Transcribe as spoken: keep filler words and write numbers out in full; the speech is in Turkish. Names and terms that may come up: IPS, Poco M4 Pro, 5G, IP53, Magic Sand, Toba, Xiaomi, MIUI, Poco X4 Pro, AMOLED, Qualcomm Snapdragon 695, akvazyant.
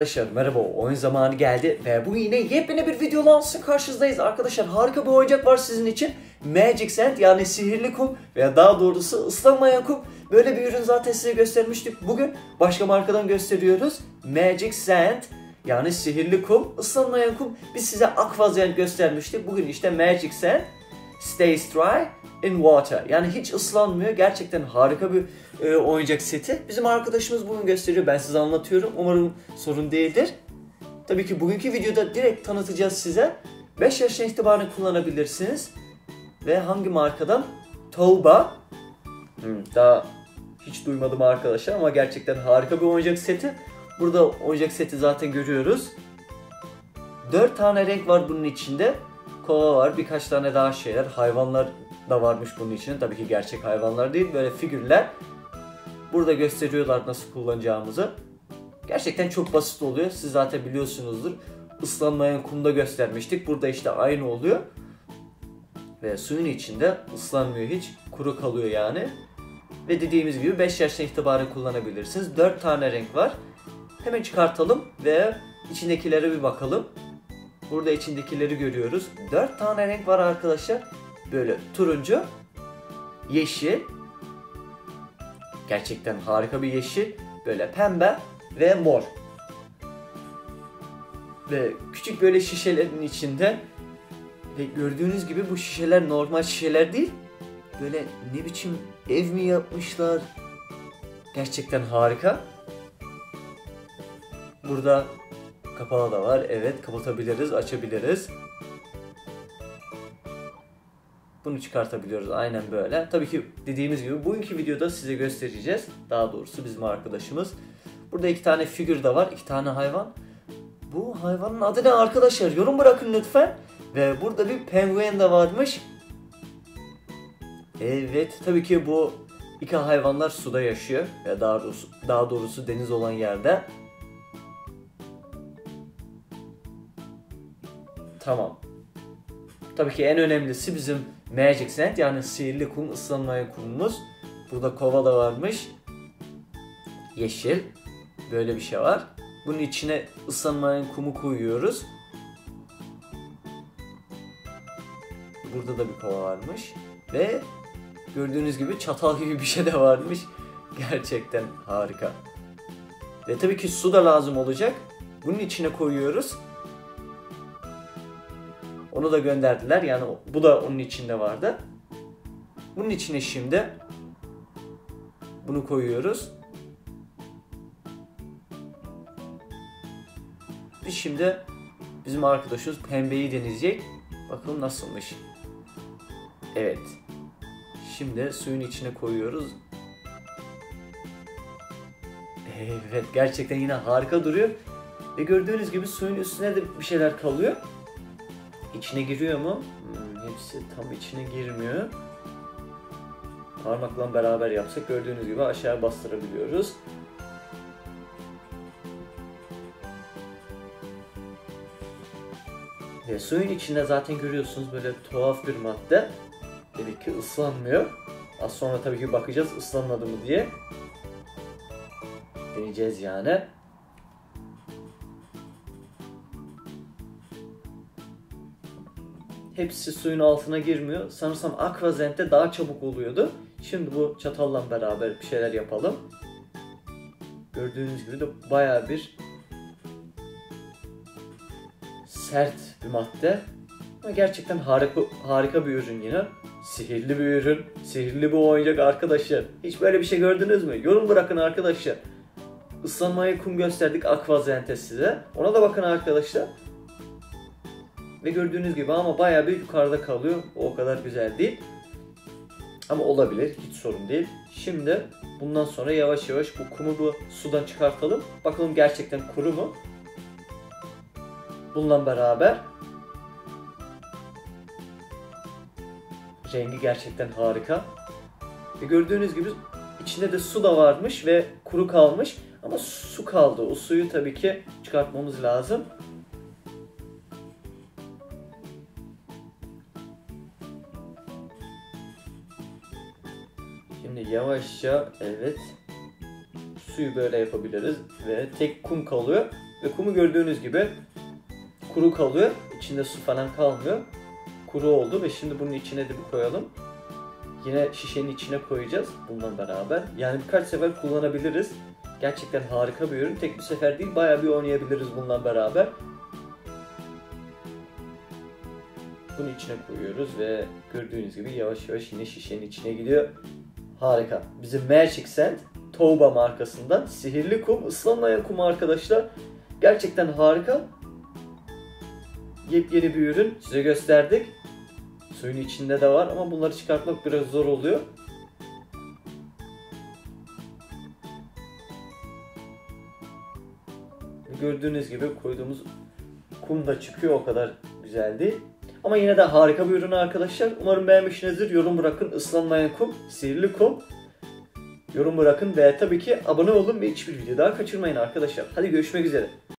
Arkadaşlar merhaba, oyun zamanı geldi ve bu yine yepyeni bir video lansın karşınızdayız arkadaşlar. Harika bir oyuncak var sizin için. Magic Sand, yani sihirli kum veya daha doğrusu ıslanmayan kum. Böyle bir ürün zaten size göstermiştik. Bugün başka markadan gösteriyoruz. Magic Sand, yani sihirli kum, ıslanmayan kum. Biz size akvazyant göstermiştik. Bugün işte Magic Sand stays dry in water, yani hiç ıslanmıyor. Gerçekten harika bir e, oyuncak seti. Bizim arkadaşımız bugün gösteriyor, ben size anlatıyorum. Umarım sorun değildir. Tabii ki bugünkü videoda direkt tanıtacağız size. beş yaşına itibaren kullanabilirsiniz. Ve hangi markadan? Toba. Hmm, daha hiç duymadım arkadaşlar ama gerçekten harika bir oyuncak seti. Burada oyuncak seti zaten görüyoruz. dört tane renk var bunun içinde. Kova var, birkaç tane daha şeyler, hayvanlar da varmış bunun için. Tabii ki gerçek hayvanlar değil, böyle figürler. Burada gösteriyorlar nasıl kullanacağımızı. Gerçekten çok basit oluyor. Siz zaten biliyorsunuzdur. Islanmayan kumda göstermiştik. Burada işte aynı oluyor. Ve suyun içinde ıslanmıyor hiç. Kuru kalıyor yani. Ve dediğimiz gibi beş yaşına itibaren kullanabilirsiniz. dört tane renk var. Hemen çıkartalım ve içindekilere bir bakalım. Burada içindekileri görüyoruz. dört tane renk var arkadaşlar. Böyle turuncu, yeşil, gerçekten harika bir yeşil, böyle pembe ve mor. Ve küçük böyle şişelerin içinde ve gördüğünüz gibi bu şişeler normal şişeler değil. Böyle ne biçim ev mi yapmışlar? Gerçekten harika. Burada kapağı da var. Evet, kapatabiliriz, açabiliriz. Bunu çıkartabiliyoruz aynen böyle. Tabii ki dediğimiz gibi bugünkü videoda size göstereceğiz. Daha doğrusu bizim arkadaşımız. Burada iki tane figür de var. iki tane hayvan. Bu hayvanın adı ne arkadaşlar? Yorum bırakın lütfen. Ve burada bir penguen de varmış. Evet, tabii ki bu iki hayvanlar suda yaşıyor. Ya daha doğrusu, daha doğrusu deniz olan yerde. Tamam. Tabii ki en önemlisi bizim Magic Sand, yani sihirli kum, ıslanmayan kumumuz. Burada kova da varmış. Yeşil. Böyle bir şey var. Bunun içine ıslanmayan kumu koyuyoruz. Burada da bir kova varmış. Ve gördüğünüz gibi çatal gibi bir şey de varmış. Gerçekten harika. Ve tabii ki su da lazım olacak. Bunun içine koyuyoruz. Onu da gönderdiler, yani bu da onun içinde vardı. Bunun içine şimdi bunu koyuyoruz. Biz şimdi bizim arkadaşımız pembeyi deneyecek. Bakalım nasılmış. Evet. Şimdi suyun içine koyuyoruz. Evet, gerçekten yine harika duruyor. Ve gördüğünüz gibi suyun üstüne de bir şeyler kalıyor. İçine giriyor mu? Hmm, hepsi tam içine girmiyor. Parmakla beraber yapsak gördüğünüz gibi aşağı bastırabiliyoruz. Ve suyun içinde zaten görüyorsunuz böyle tuhaf bir madde. Demek ki ıslanmıyor. Az sonra tabii ki bakacağız ıslanmadı mı diye. Deneyeceğiz yani. Hepsi suyun altına girmiyor. Sanırsam akvazent'te daha çabuk oluyordu. Şimdi bu çatalla beraber bir şeyler yapalım. Gördüğünüz gibi de bayağı bir sert bir madde. Ama gerçekten harika, harika bir ürün yine. Sihirli bir ürün. Sihirli bir oyuncak arkadaşlar. Hiç böyle bir şey gördünüz mü? Yorum bırakın arkadaşlar. Islanmayı kum gösterdik akvazent'te size. Ona da bakın arkadaşlar. Ve gördüğünüz gibi ama bayağı bir yukarıda kalıyor. O kadar güzel değil. Ama olabilir. Hiç sorun değil. Şimdi bundan sonra yavaş yavaş bu kumu bu sudan çıkartalım. Bakalım gerçekten kuru mu? Bununla beraber rengi gerçekten harika. Ve gördüğünüz gibi içinde de su da varmış ve kuru kalmış. Ama su kaldı. O suyu tabii ki çıkartmamız lazım. Yavaşça, evet, suyu böyle yapabiliriz ve tek kum kalıyor. Ve kumu gördüğünüz gibi kuru kalıyor. İçinde su falan kalmıyor. Kuru oldu ve şimdi bunun içine de bir koyalım. Yine şişenin içine koyacağız bununla beraber. Yani birkaç sefer kullanabiliriz. Gerçekten harika bir ürün. Tek bir sefer değil, bayağı bir oynayabiliriz bununla beraber. Bunun içine koyuyoruz ve gördüğünüz gibi yavaş yavaş yine şişenin içine gidiyor. Harika. Bizim Magic Sand, Toba markasından sihirli kum, ıslanmayan kum arkadaşlar. Gerçekten harika. Yepyeni bir ürün size gösterdik. Suyun içinde de var ama bunları çıkartmak biraz zor oluyor. Gördüğünüz gibi koyduğumuz kum da çıkıyor, o kadar güzel değil. Ama yine de harika bir ürün arkadaşlar. Umarım beğenmişsinizdir. Yorum bırakın. Islanmayan kum, sihirli kum. Yorum bırakın ve tabii ki abone olun ve hiçbir video daha kaçırmayın arkadaşlar. Hadi görüşmek üzere.